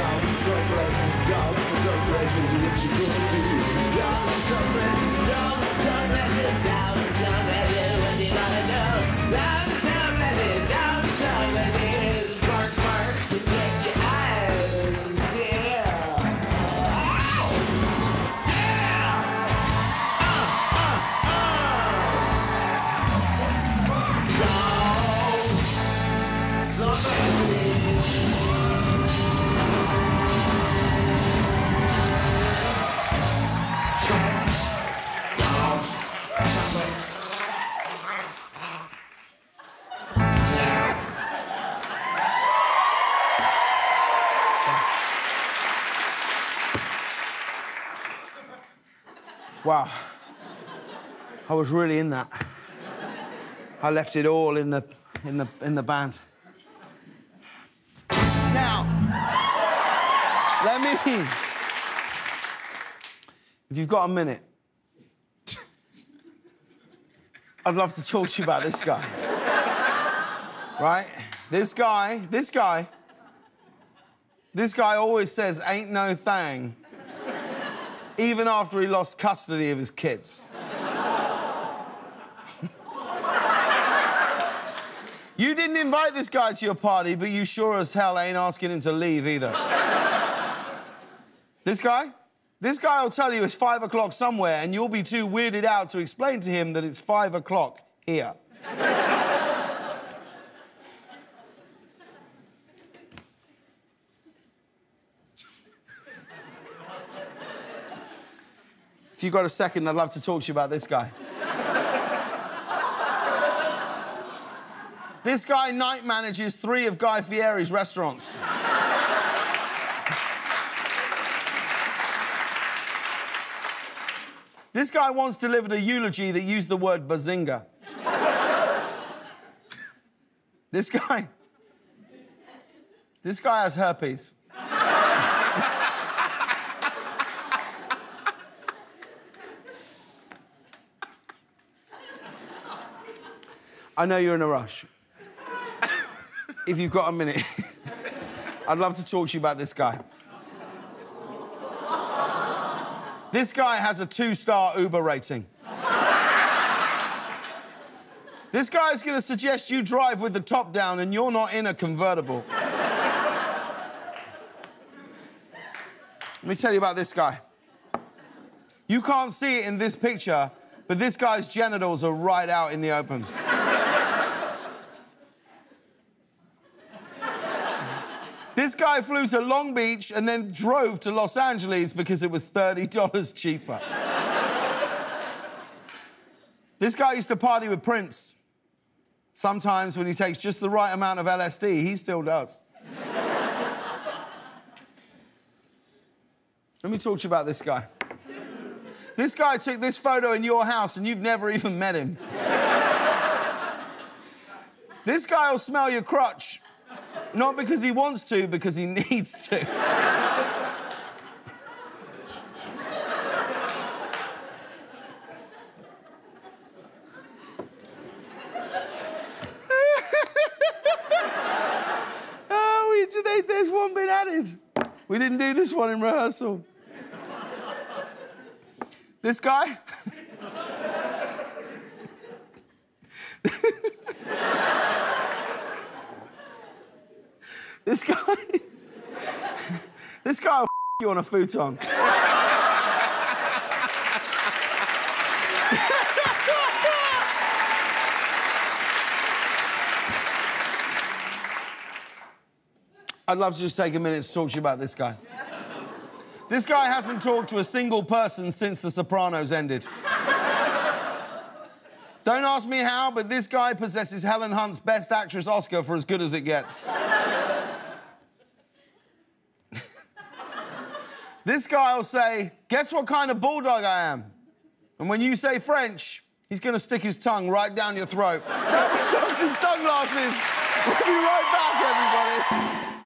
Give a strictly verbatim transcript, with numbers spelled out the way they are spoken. down self-raising, down self-raising, what you gonna do? Down self-raising, down self-raising, down self-raising, what you gotta do? Down self-raising, down self-raising, bark, bark, protect your eyes, yeah. Ow! Yeah! Uh, uh, uh! Down self-raising. Wow, I was really in that. I left it all in the, in the, in the band. Now, let me... If you've got a minute, I'd love to talk to you about this guy. Right? This guy, this guy, this guy always says, ain't no thang. Even after he lost custody of his kids. You didn't invite this guy to your party, but you sure as hell ain't asking him to leave either. This guy? This guy will tell you it's five o'clock somewhere, and you'll be too weirded out to explain to him that it's five o'clock here. If you've got a second, I'd love to talk to you about this guy. This guy night manages three of Guy Fieri's restaurants. This guy once delivered a eulogy that used the word bazinga. This guy... This guy has herpes. I know you're in a rush. If you've got a minute, I'd love to talk to you about this guy. This guy has a two-star Uber rating. This guy is going to suggest you drive with the top down and you're not in a convertible. Let me tell you about this guy. You can't see it in this picture, but this guy's genitals are right out in the open. This guy flew to Long Beach and then drove to Los Angeles because it was thirty dollars cheaper. This guy used to party with Prince. Sometimes when he takes just the right amount of L S D, he still does. Let me talk to you about this guy. This guy took this photo in your house and you've never even met him. This guy will smell your crotch. Not because he wants to, because he needs to. Oh, we, they, there's one been added. We didn't do this one in rehearsal. This guy? This guy... This guy will f*** you on a futon. I'd love to just take a minute to talk to you about this guy. This guy hasn't talked to a single person since The Sopranos ended. Don't ask me how, but this guy possesses Helen Hunt's Best Actress Oscar for As Good As It Gets. This guy will say, guess what kind of bulldog I am? And when you say French, he's going to stick his tongue right down your throat. That was Dogs in Sunglasses. We'll be right back, everybody.